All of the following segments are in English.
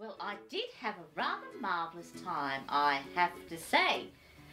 Well, I did have a rather marvellous time, I have to say.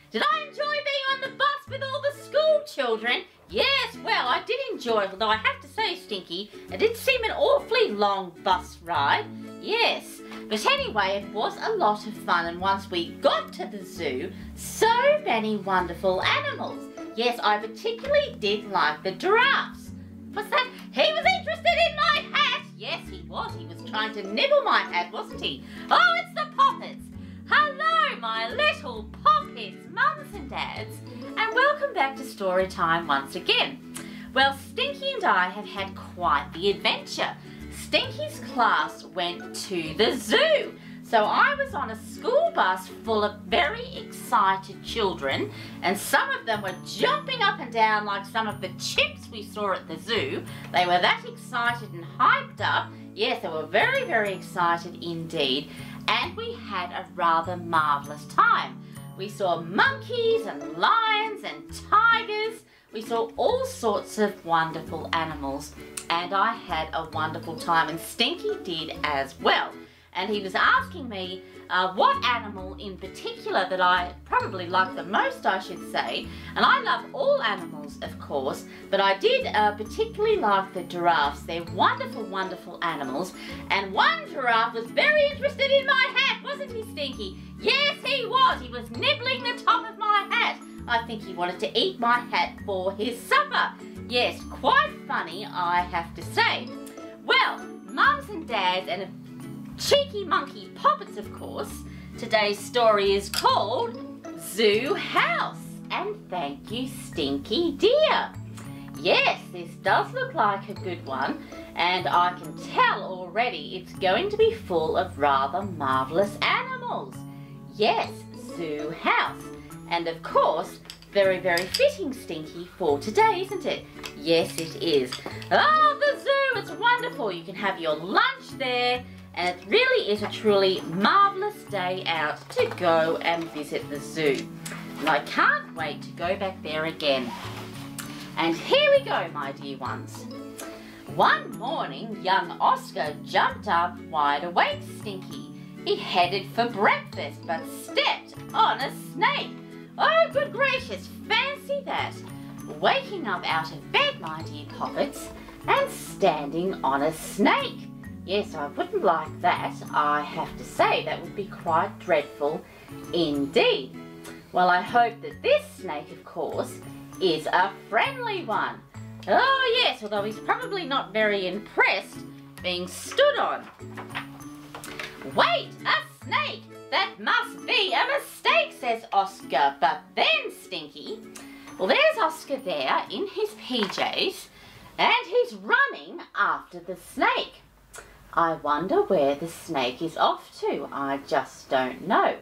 Did I enjoy being on the bus with all the school children? Yes, well, I did enjoy it, although I have to say, Stinky, it did seem an awfully long bus ride. Yes, but anyway, it was a lot of fun, and once we got to the zoo, so many wonderful animals. Yes, I particularly did like the giraffes. What's that? He was interested in my hat! Yes, he was. He was trying to nibble my hat, wasn't he? Oh, it's the poppets! Hello, my little poppets, mums and dads, and welcome back to Story Time once again. Well, Stinky and I have had quite the adventure. Stinky's class went to the zoo. So I was on a school bus full of very excited children, and some of them were jumping up and down like some of the chimps we saw at the zoo. They were that excited and hyped up. Yes, they were very, very excited indeed. And we had a rather marvellous time. We saw monkeys and lions and tigers. We saw all sorts of wonderful animals. And I had a wonderful time, and Stinky did as well. And he was asking me what animal in particular that I probably like the most, I should say. And I love all animals, of course, but I did particularly like the giraffes. They're wonderful, wonderful animals. And one giraffe was very interested in my hat, wasn't he, Stinky? Yes, he was. He was nibbling the top of my hat. I think he wanted to eat my hat for his supper. Yes, quite funny, I have to say. Well, mums and dads and cheeky monkey poppets, of course. Today's story is called Zoo House. And thank you, Stinky dear. Yes, this does look like a good one. And I can tell already it's going to be full of rather marvellous animals. Yes, Zoo House. And of course, very, very fitting, Stinky, for today, isn't it? Yes, it is. Oh, the zoo, it's wonderful. You can have your lunch there. And it really is a truly marvellous day out to go and visit the zoo. And I can't wait to go back there again. And here we go, my dear ones. One morning, young Oscar jumped up wide awake, Stinky. He headed for breakfast, but stepped on a snake. Oh, good gracious, fancy that. Waking up out of bed, my dear poppets, and standing on a snake. Yes, I wouldn't like that, I have to say. That would be quite dreadful indeed. Well, I hope that this snake, of course, is a friendly one. Oh yes, although he's probably not very impressed being stood on. Wait, a snake! That must be a mistake, says Oscar. But then, Stinky, well, there's Oscar there in his PJs, and he's running after the snake. I wonder where the snake is off to. I just don't know.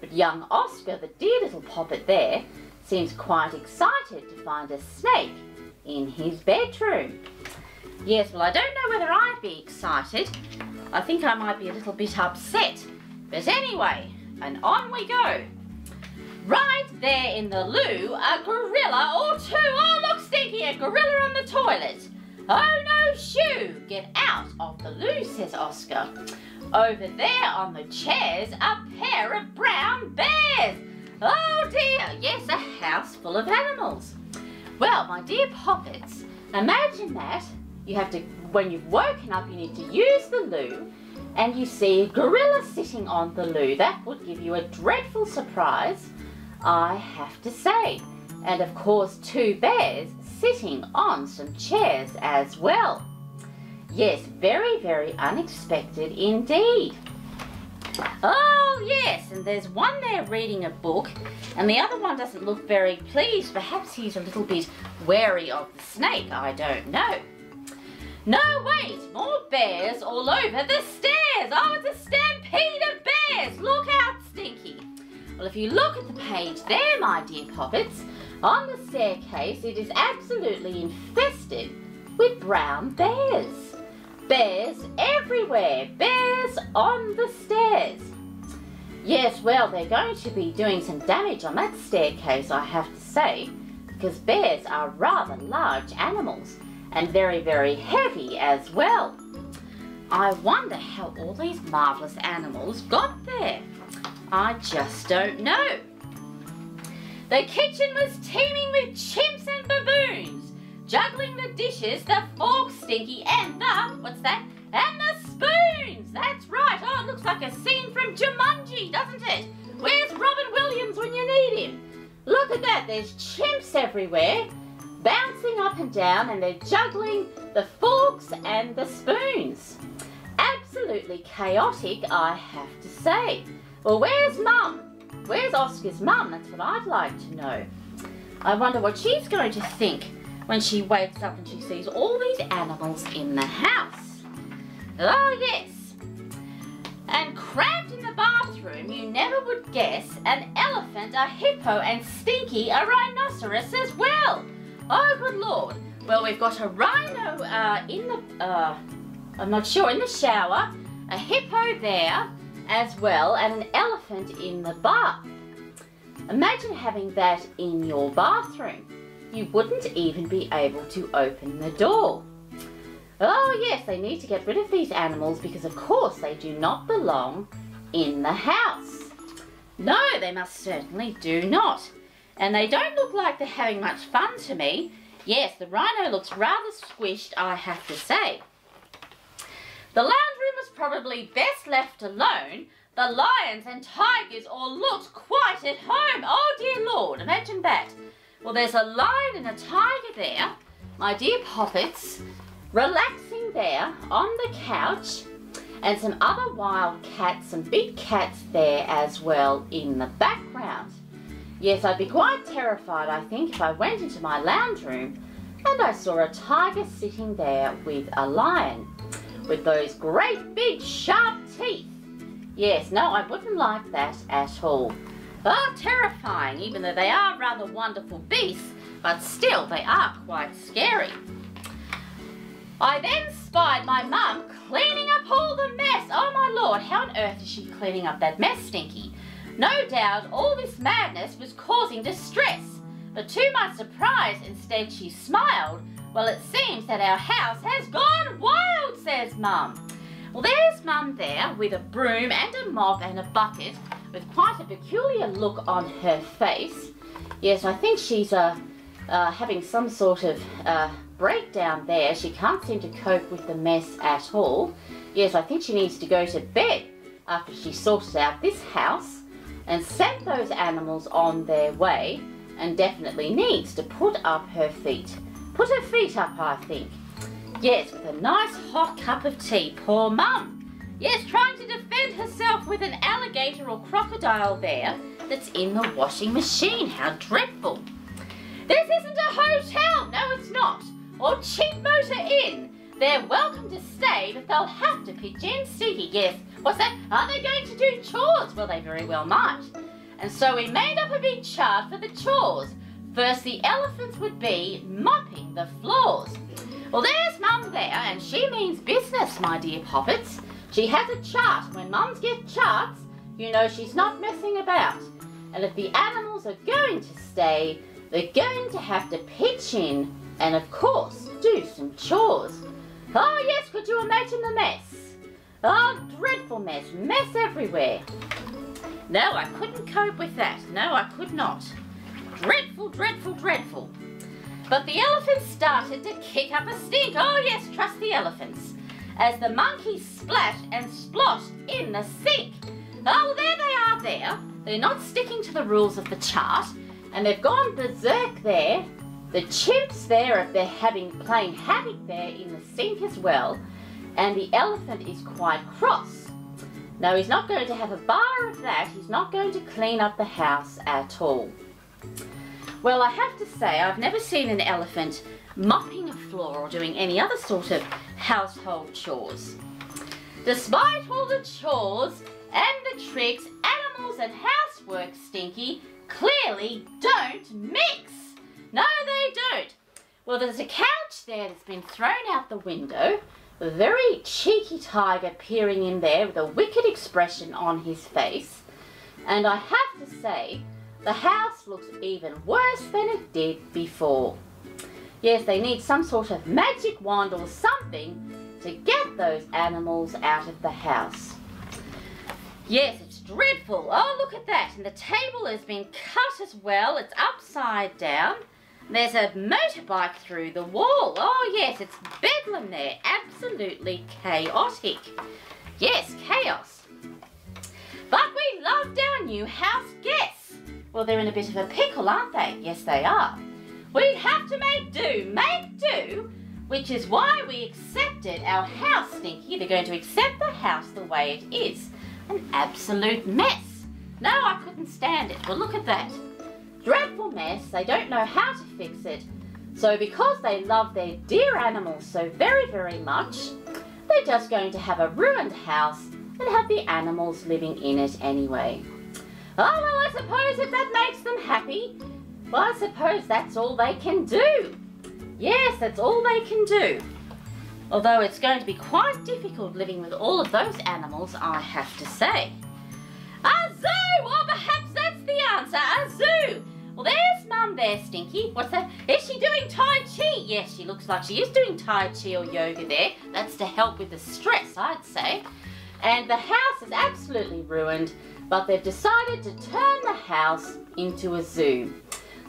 But young Oscar, the dear little poppet there, seems quite excited to find a snake in his bedroom. Yes, well, I don't know whether I'd be excited. I think I might be a little bit upset. But anyway, and on we go. Right there in the loo, a gorilla or two. Oh, look, Stinky, a gorilla on the toilet. Oh no, shoo! Get out of the loo, says Oscar. Over there on the chairs, a pair of brown bears. Oh dear, yes, a house full of animals. Well, my dear poppets, imagine that you have to, when you've woken up, you need to use the loo, and you see a gorilla sitting on the loo. That would give you a dreadful surprise, I have to say. And of course, two bears sitting on some chairs as well. Yes, very, very unexpected indeed. Oh yes, and there's one there reading a book, and the other one doesn't look very pleased. Perhaps he's a little bit wary of the snake, I don't know. No, wait, more bears all over the stairs. Oh, it's a stampede of bears. Look out, Stinky. Well, if you look at the page there, my dear poppets, on the staircase, it is absolutely infested with brown bears. Bears everywhere. Bears on the stairs. Yes, well, they're going to be doing some damage on that staircase, I have to say, because bears are rather large animals and very, very heavy as well. I wonder how all these marvellous animals got there. I just don't know. The kitchen was teeming with chimps and baboons, juggling the dishes, the fork, Stinky, and the, what's that? And the spoons! That's right. Oh, it looks like a scene from Jumanji, doesn't it? Where's Robin Williams when you need him? Look at that, there's chimps everywhere, bouncing up and down, and they're juggling the forks and the spoons. Absolutely chaotic, I have to say. Well, where's Mum? Where's Oscar's mum? That's what I'd like to know. I wonder what she's going to think when she wakes up and she sees all these animals in the house. Oh yes! And cramped in the bathroom, you never would guess, an elephant, a hippo, and Stinky, a rhinoceros as well. Oh good lord. Well, we've got a rhino in the shower, a hippo there as well, and an elephant in the bath. Imagine having that in your bathroom. You wouldn't even be able to open the door. Oh yes, they need to get rid of these animals because of course they do not belong in the house. No, they most certainly do not. And they don't look like they're having much fun to me. Yes, the rhino looks rather squished, I have to say. The lounge room was probably best left alone. The lions and tigers all looked quite at home. Oh dear lord, imagine that. Well, there's a lion and a tiger there, my dear poppets, relaxing there on the couch, and some other wild cats, some big cats there as well in the background. Yes, I'd be quite terrified, I think, if I went into my lounge room and I saw a tiger sitting there with a lion, with those great big sharp teeth. Yes, no, I wouldn't like that at all. Oh, terrifying, even though they are rather wonderful beasts, but still they are quite scary. I then spied my mum cleaning up all the mess. Oh my lord, how on earth is she cleaning up that mess, Stinky? No doubt all this madness was causing distress, but to my surprise, instead she smiled. Well, it seems that our house has gone wild, says Mum. Well, there's Mum there with a broom and a mop and a bucket, with quite a peculiar look on her face. Yes, I think she's having some sort of breakdown there. She can't seem to cope with the mess at all. Yes, I think she needs to go to bed after she sorted out this house and sent those animals on their way, and definitely needs to put up her feet. Put her feet up, I think. Yes, with a nice hot cup of tea, poor Mum. Yes, trying to defend herself with an alligator or crocodile there that's in the washing machine. How dreadful. This isn't a hotel. No, it's not. Or cheap motor inn. They're welcome to stay, but they'll have to pitch in, Stinky. Yes. What's that? Are they going to do chores? Well, they very well might. And so we made up a big chart for the chores. First, the elephants would be mopping the floors. Well, there's Mum there, and she means business, my dear poppets. She has a chart. When mums get charts, you know she's not messing about. And if the animals are going to stay, they're going to have to pitch in and, of course, do some chores. Oh, yes, could you imagine the mess? Oh, dreadful mess. Mess everywhere. No, I couldn't cope with that. No, I could not. Dreadful, dreadful, dreadful. But the elephants started to kick up a stink. Oh yes, trust the elephants. As the monkeys splashed and sploshed in the sink. Oh, there they are there. They're not sticking to the rules of the chart. And they've gone berserk there. The chimps there, they're playing havoc there in the sink as well. And the elephant is quite cross. No, he's not going to have a bar of that. He's not going to clean up the house at all. Well, I have to say, I've never seen an elephant mopping a floor or doing any other sort of household chores. Despite all the chores and the tricks, animals and housework, Stinky, clearly don't mix. No, they don't. Well, there's a couch there that's been thrown out the window. A very cheeky tiger peering in there with a wicked expression on his face. And I have to say, the house looks even worse than it did before. Yes, they need some sort of magic wand or something to get get those animals out of the house. Yes, it's dreadful. Oh, look at that. And the table has been cut as well. It's upside down. There's a motorbike through the wall. Oh, yes, it's bedlam there. Absolutely chaotic. Yes, chaos. But we loved our new house guests. Well, they're in a bit of a pickle, aren't they? Yes, they are. We have to make do, which is why we accepted our house, Stinky. They're going to accept the house the way it is. An absolute mess. No, I couldn't stand it. Well, look at that. Dreadful mess. They don't know how to fix it. So because they love their dear animals so very, very much, they're just going to have a ruined house and have the animals living in it anyway. Oh, well, I suppose if that makes them happy, well, I suppose that's all they can do. Yes, that's all they can do. Although it's going to be quite difficult living with all of those animals, I have to say. A zoo! Well, perhaps that's the answer. A zoo! Well, there's Mum there, Stinky. What's that? Is she doing Tai Chi? Yes, she looks like she is doing Tai Chi or yoga there. That's to help with the stress, I'd say. And the house is absolutely ruined, but they've decided to turn the house into a zoo.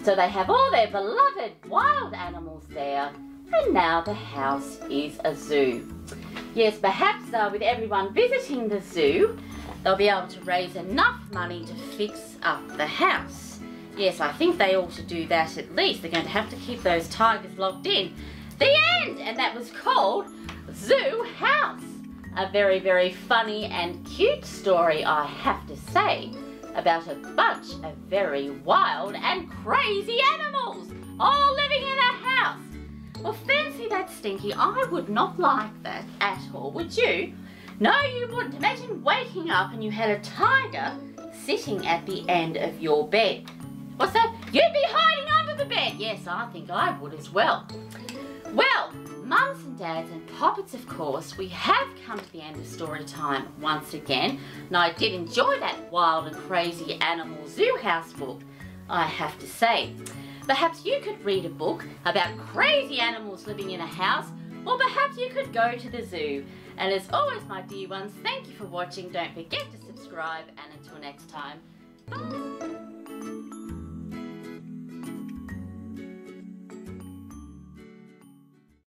So they have all their beloved wild animals there, and now the house is a zoo. Yes, perhaps with everyone visiting the zoo, they'll be able to raise enough money to fix up the house. Yes, I think they ought to do that at least. They're going to have to keep those tigers locked in. The end! And that was called Zoo House. A very, very funny and cute story, I have to say, about a bunch of very wild and crazy animals all living in a house. Well, fancy that, Stinky. I would not like that at all, would you? No, you wouldn't. Imagine waking up and you had a tiger sitting at the end of your bed. What's that? You'd be hiding under the bed. Yes, I think I would as well. Well, Mums and Dads and Poppets, of course, we have come to the end of story time once again. And I did enjoy that wild and crazy animal zoo house book, I have to say. Perhaps you could read a book about crazy animals living in a house, or perhaps you could go to the zoo. And as always, my dear ones, thank you for watching. Don't forget to subscribe, and until next time, bye.